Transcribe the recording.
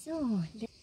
Все.